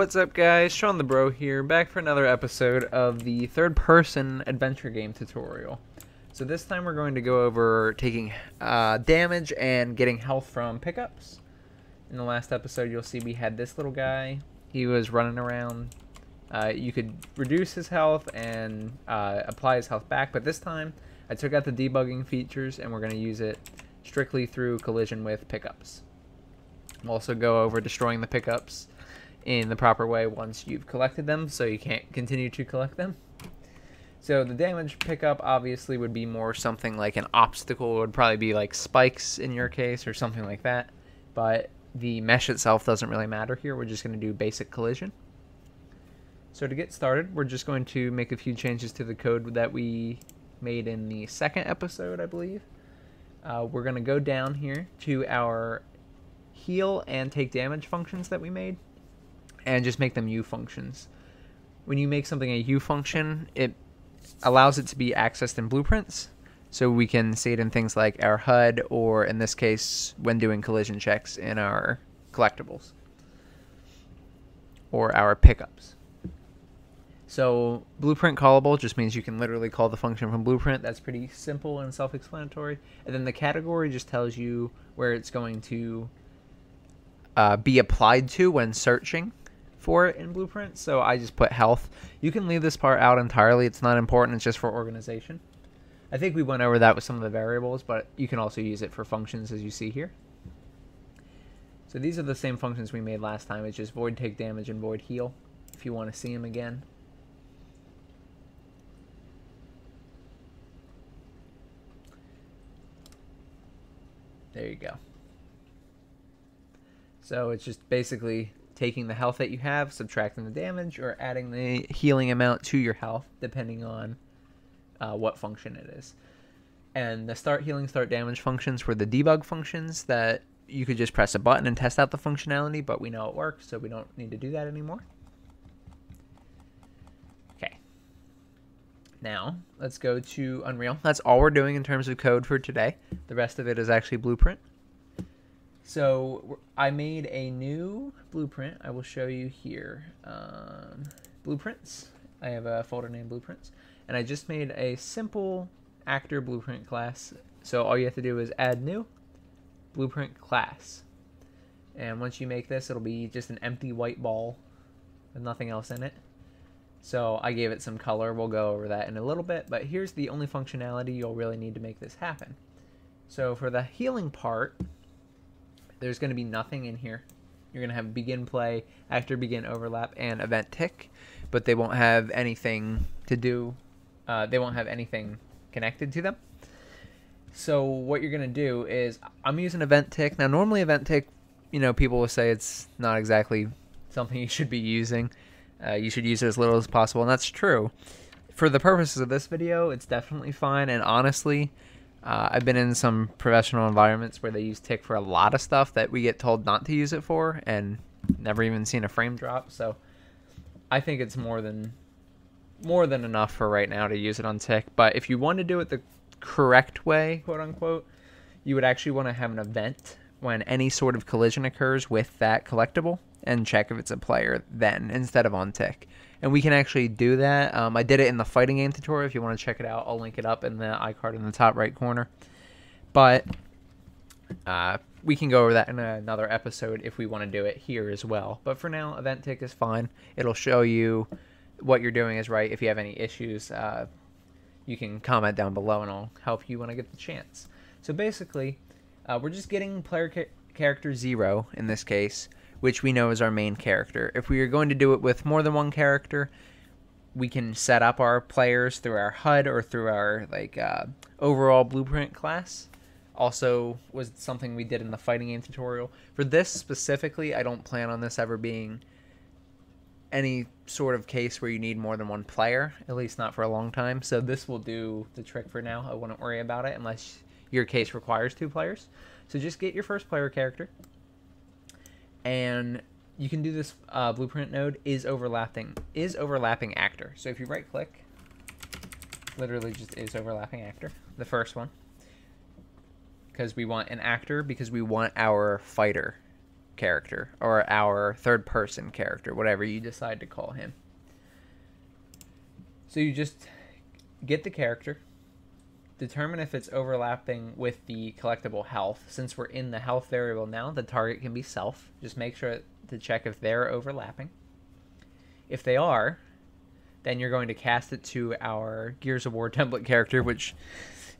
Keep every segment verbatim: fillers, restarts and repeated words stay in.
What's up, guys? Shawnthebro here, back for another episode of the third-person adventure game tutorial. So this time we're going to go over taking uh, damage and getting health from pickups. In the last episode, you'll see we had this little guy. He was running around. Uh, you could reduce his health and uh, apply his health back, but this time I took out the debugging features and we're going to use it strictly through collision with pickups. We'll also go over destroying the pickups in the proper way once you've collected them, so you can't continue to collect them. So the damage pickup obviously would be more something like an obstacle. It would probably be like spikes in your case or something like that, but the mesh itself doesn't really matter here. We're just going to do basic collision. So to get started, we're just going to make a few changes to the code that we made in the second episode, I believe. Uh, we're going to go down here to our heal and take damage functions that we made, and just make them U functions. When you make something a U function, it allows it to be accessed in blueprints, so we can see it in things like our H U D, or in this case, when doing collision checks in our collectibles, or our pickups. So blueprint callable just means you can literally call the function from blueprint. That's pretty simple and self-explanatory. And then the category just tells you where it's going to uh, be applied to when searching for it in blueprint. So I just put health. You can leave this part out entirely. It's not important. It's just for organization. I think we went over that with some of the variables, but you can also use it for functions, as you see here. So these are the same functions we made last time. It's just void take damage and void heal, if you want to see them again. There you go. So it's just basically taking the health that you have, subtracting the damage, or adding the healing amount to your health, depending on uh, what function it is. And the start healing, start damage functions were the debug functions that you could just press a button and test out the functionality, but we know it works, so we don't need to do that anymore. Okay. Now, let's go to Unreal. That's all we're doing in terms of code for today. The rest of it is actually blueprint. So I made a new blueprint. I will show you here. Um, blueprints. I have a folder named Blueprints. And I just made a simple actor blueprint class. So all you have to do is add new blueprint class. And once you make this, it'll be just an empty white ball with nothing else in it. So I gave it some color. We'll go over that in a little bit. But here's the only functionality you'll really need to make this happen. So for the healing part, there's going to be nothing in here. You're going to have begin play, actor begin overlap, and event tick, but they won't have anything to do. Uh, they won't have anything connected to them. So what you're going to do is, I'm using event tick. Now normally event tick, you know, people will say it's not exactly something you should be using. Uh, you should use it as little as possible, and that's true. For the purposes of this video, it's definitely fine, and honestly, Uh, I've been in some professional environments where they use tick for a lot of stuff that we get told not to use it for, and never even seen a frame drop. So I think it's more than more than enough for right now to use it on tick. But if you want to do it the correct way, quote unquote, you would actually want to have an event when any sort of collision occurs with that collectible, and check if it's a player then, instead of on tick. And we can actually do that. Um, I did it in the fighting game tutorial. If you want to check it out, I'll link it up in the iCard in the top right corner. But uh, we can go over that in another episode if we want to do it here as well. But for now, event tick is fine. It'll show you what you're doing is right. If you have any issues, uh, you can comment down below and I'll help you when I get the chance. So basically, uh, we're just getting player ca character zero in this case, which we know is our main character. If we are going to do it with more than one character, we can set up our players through our H U D or through our like uh, overall blueprint class. Also was something we did in the fighting game tutorial. For this specifically, I don't plan on this ever being any sort of case where you need more than one player, at least not for a long time. So this will do the trick for now. I wouldn't worry about it unless your case requires two players. So just get your first player character. And you can do this uh, blueprint node is overlapping is overlapping actor. So if you right click, literally just is overlapping actor, the first one, because we want an actor because we want our fighter character, or our third person character, whatever you decide to call him. So you just get the character, determine if it's overlapping with the collectible health. Since we're in the health variable now, the target can be self. Just make sure to check if they're overlapping. If they are, then you're going to cast it to our Gears of War template character, which,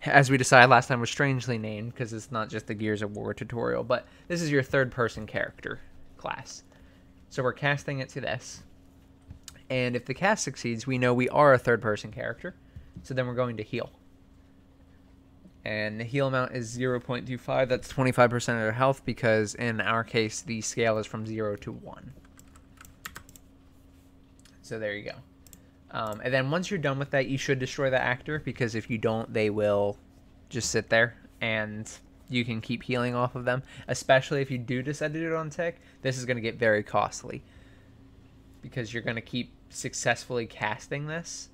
as we decided last time, was strangely named because it's not just the Gears of War tutorial, but this is your third-person character class. So we're casting it to this. And if the cast succeeds, we know we are a third-person character, so then we're going to heal. And the heal amount is zero point two five. That's twenty-five percent of their health because, in our case, the scale is from zero to one. So there you go. Um, and then once you're done with that, you should destroy the actor, because if you don't, they will just sit there and you can keep healing off of them. Especially if you do decide to do it on tech, this is going to get very costly, because you're going to keep successfully casting this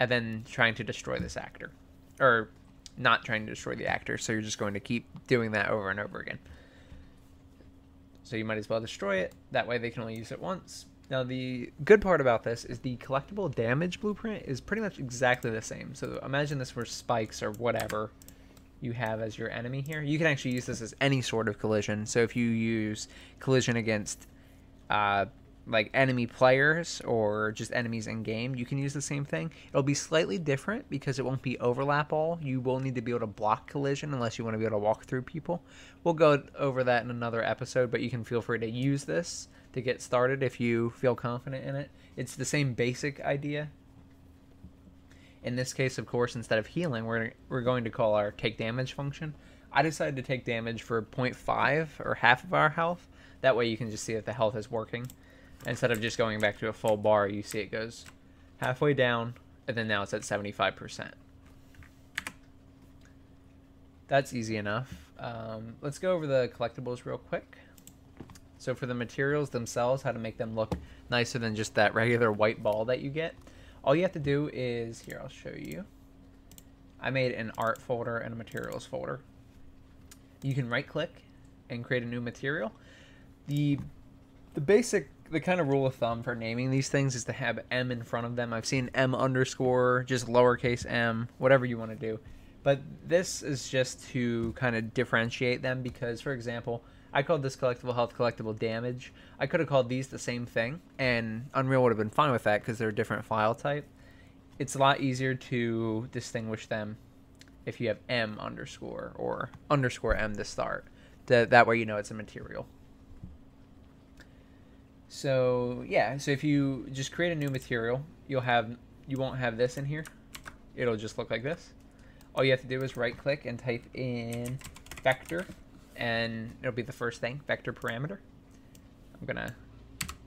and then trying to destroy this actor. Or not trying to destroy the actor, so you're just going to keep doing that over and over again. So you might as well destroy it. That way they can only use it once. Now, the good part about this is the collectible damage blueprint is pretty much exactly the same. So imagine this were spikes or whatever you have as your enemy here. You can actually use this as any sort of collision. So if you use collision against uh, like enemy players or just enemies in game, you can use the same thing. It'll be slightly different because it won't be overlap all. You will need to be able to block collision unless you want to be able to walk through people. We'll go over that in another episode, but you can feel free to use this to get started if you feel confident in it. It's the same basic idea. In this case, of course, instead of healing, we're, we're going to call our take damage function. I decided to take damage for zero point five or half of our health. That way you can just see that the health is working. Instead of just going back to a full bar, you see it goes halfway down, and then now it's at seventy-five percent. That's easy enough. Um, let's go over the collectibles real quick. So for the materials themselves, how to make them look nicer than just that regular white ball that you get, all you have to do is, here, I'll show you. I made an art folder and a materials folder. You can right-click and create a new material. The, the basic, the kind of rule of thumb for naming these things is to have M in front of them. I've seen M underscore, just lowercase m, whatever you want to do. But this is just to kind of differentiate them because, for example, I called this collectible health, collectible damage. I could have called these the same thing, and Unreal would have been fine with that because they're a different file type. It's a lot easier to distinguish them if you have M underscore or underscore M to start. That, that way you know it's a material. So yeah, so if you just create a new material, you'll have, you won't have this in here. It'll just look like this. All you have to do is right click and type in vector, and it'll be the first thing, vector parameter. I'm gonna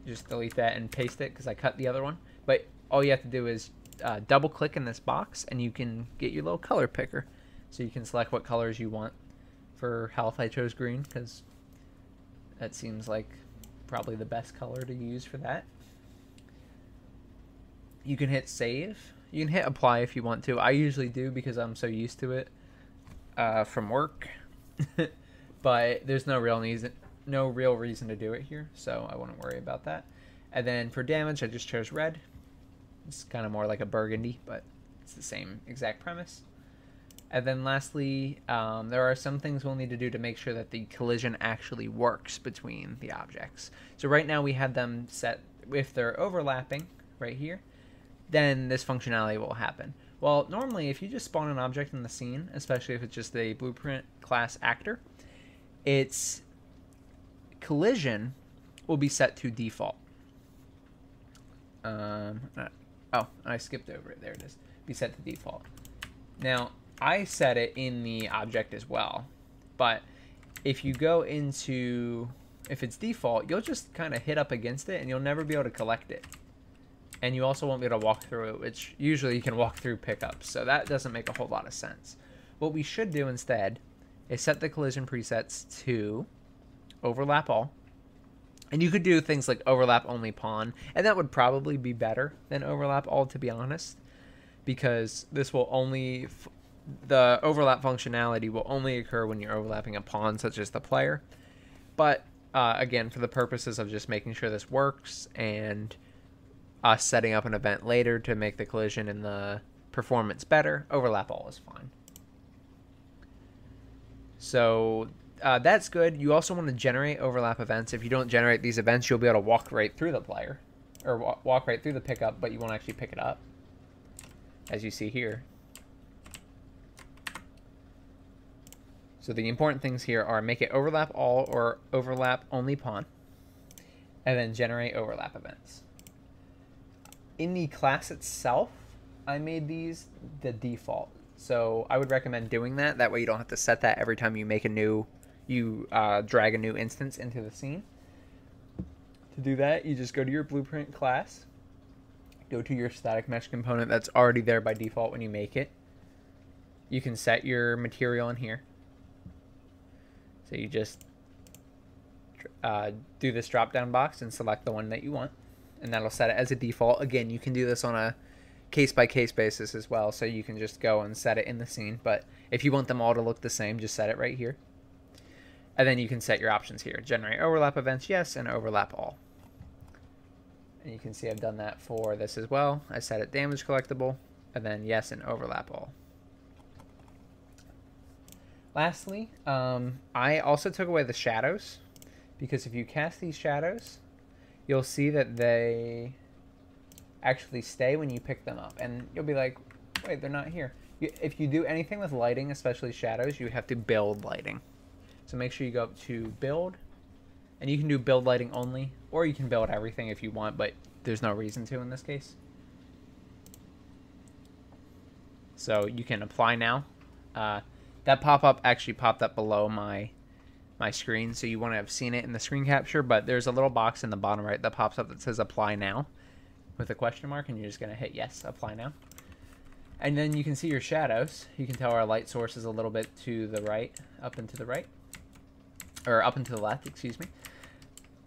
just delete that and paste it because I cut the other one. But all you have to do is uh, double click in this box and you can get your little color picker. So you can select what colors you want. For health, I chose green because that seems like probably the best color to use for that. You can hit save. You can hit apply if you want to. I usually do because I'm so used to it uh, from work. But there's no real reason, no real reason to do it here, so I wouldn't worry about that. And then for damage, I just chose red. It's kind of more like a burgundy, but it's the same exact premise. And then lastly, um, there are some things we'll need to do to make sure that the collision actually works between the objects. So right now we had them set, if they're overlapping right here, then this functionality will happen. Well, normally if you just spawn an object in the scene, especially if it's just a blueprint class actor, its collision will be set to default. Um, oh, I skipped over it. There it is. Be set to default. Now, I set it in the object as well. But if you go into, if it's default, you'll just kind of hit up against it and you'll never be able to collect it. And you also won't be able to walk through it, which usually you can walk through pickups. So that doesn't make a whole lot of sense. What we should do instead is set the collision presets to overlap all. And you could do things like overlap only pawn, and that would probably be better than overlap all, to be honest, because this will only, f the overlap functionality will only occur when you're overlapping a pawn, such as the player. But uh, again, for the purposes of just making sure this works and us setting up an event later to make the collision and the performance better. Overlap all is fine. So uh, that's good. You also want to generate overlap events. If you don't generate these events, you'll be able to walk right through the player, or wa walk right through the pickup, but you won't actually pick it up, as you see here. So the important things here are make it overlap all or overlap only pawn, and then generate overlap events. In the class itself, I made these the default. So I would recommend doing that. That way you don't have to set that every time you make a new, you uh, drag a new instance into the scene. To do that, you just go to your blueprint class, go to your static mesh component that's already there by default when you make it. You can set your material in here. So you just uh, do this drop down box and select the one that you want, and that'll set it as a default. Again, you can do this on a case-by-case basis as well, so you can just go and set it in the scene, but if you want them all to look the same, just set it right here. And then you can set your options here. Generate overlap events, yes, and overlap all. And you can see I've done that for this as well. I set it damage collectible, and then yes, and overlap all. Lastly, um, I also took away the shadows, because if you cast these shadows, you'll see that they actually stay when you pick them up, and you'll be like, wait, they're not here. You, if you do anything with lighting, especially shadows, you have to build lighting. So make sure you go up to build, and you can do build lighting only, or you can build everything if you want, but there's no reason to in this case. So you can apply now. Uh, that pop-up actually popped up below my my screen, so you want to have seen it in the screen capture, but there's a little box in the bottom right that pops up that says apply now with a question mark, and you're just gonna hit yes, apply now. And then you can see your shadows. You can tell our light source is a little bit to the right, up and to the right, or up and to the left, excuse me.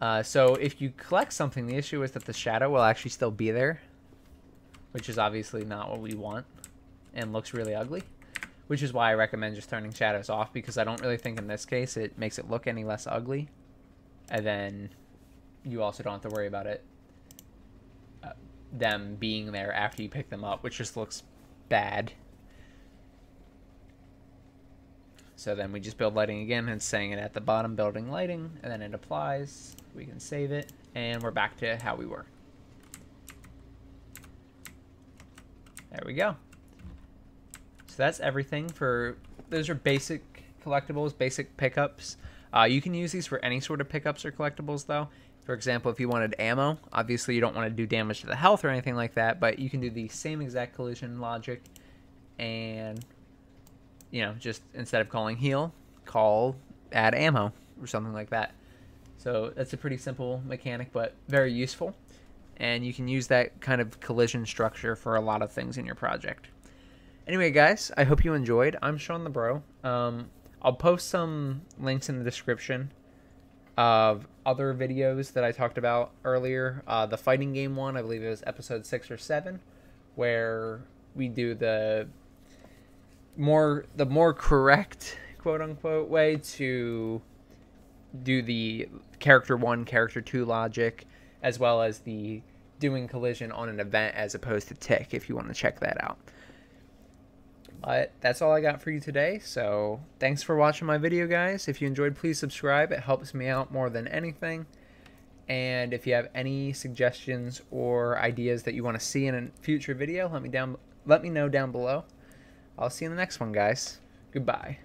Uh, so if you collect something, the issue is that the shadow will actually still be there, which is obviously not what we want and looks really ugly, which is why I recommend just turning shadows off, because I don't really think in this case it makes it look any less ugly, and then you also don't have to worry about it them being there after you pick them up, which just looks bad. So then we just build lighting again and saying it at the bottom, building lighting, and then it applies. We can save it, and we're back to how we were. There we go. So that's everything for, those are basic collectibles, basic pickups. Uh, you can use these for any sort of pickups or collectibles though. For example, if you wanted ammo, obviously you don't want to do damage to the health or anything like that, but you can do the same exact collision logic and, you know, just instead of calling heal, call add ammo or something like that. So that's a pretty simple mechanic, but very useful. And you can use that kind of collision structure for a lot of things in your project. Anyway, guys, I hope you enjoyed. I'm Shawnthebro. Um, I'll post some links in the description of other videos that I talked about earlier. Uh, the fighting game one, I believe it was episode six or seven, where we do the more the more correct quote unquote way to do the character one, character two logic, as well as the doing collision on an event as opposed to tick, if you want to check that out. But that's all I got for you today, so thanks for watching my video, guys. If you enjoyed, please subscribe. It helps me out more than anything. And if you have any suggestions or ideas that you want to see in a future video, let me down, let me know down below. I'll see you in the next one, guys. Goodbye.